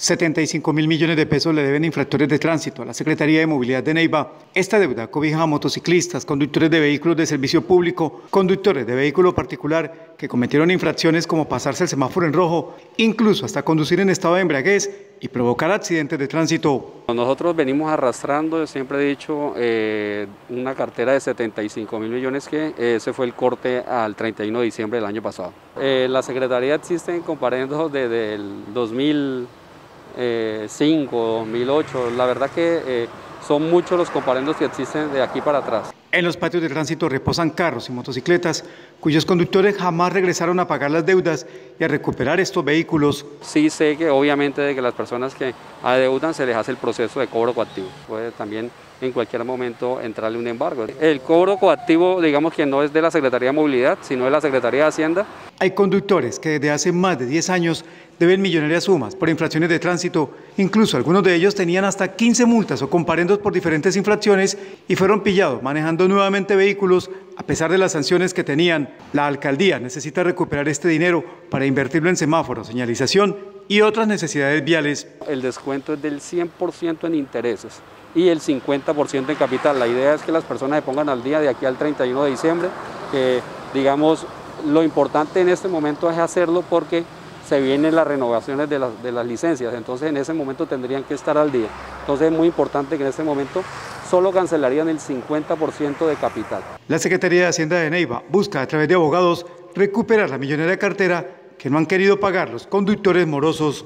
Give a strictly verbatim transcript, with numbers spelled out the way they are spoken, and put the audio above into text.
setenta y cinco mil millones de pesos le deben infractores de tránsito a la Secretaría de Movilidad de Neiva. Esta deuda cobija a motociclistas, conductores de vehículos de servicio público, conductores de vehículo particular que cometieron infracciones como pasarse el semáforo en rojo, incluso hasta conducir en estado de embriaguez y provocar accidentes de tránsito. Nosotros venimos arrastrando, siempre he dicho, eh, una cartera de setenta y cinco mil millones que ese fue el corte al treinta y uno de diciembre del año pasado. Eh, la Secretaría existe en comparendos desde el dos mil cinco, dos mil ocho, la verdad que eh, son muchos los comparendos que existen de aquí para atrás. En los patios de tránsito reposan carros y motocicletas cuyos conductores jamás regresaron a pagar las deudas y a recuperar estos vehículos. Sí sé que obviamente de que las personas que adeudan se les hace el proceso de cobro coactivo, puede también en cualquier momento entrarle un embargo. El cobro coactivo, digamos que no es de la Secretaría de Movilidad, sino de la Secretaría de Hacienda. Hay conductores que desde hace más de diez años deben millonarias sumas por infracciones de tránsito. Incluso algunos de ellos tenían hasta quince multas o comparendos por diferentes infracciones y fueron pillados manejando nuevamente vehículos a pesar de las sanciones que tenían. La alcaldía necesita recuperar este dinero para invertirlo en semáforos, señalización y otras necesidades viales. El descuento es del cien por ciento en intereses y el cincuenta por ciento en capital. La idea es que las personas se pongan al día de aquí al treinta y uno de diciembre, que digamos lo importante en este momento es hacerlo porque se vienen las renovaciones de las, de las licencias, entonces en ese momento tendrían que estar al día. Entonces es muy importante que en este momento solo cancelarían el cincuenta por ciento de capital. La Secretaría de Hacienda de Neiva busca a través de abogados recuperar la millonaria cartera que no han querido pagar los conductores morosos.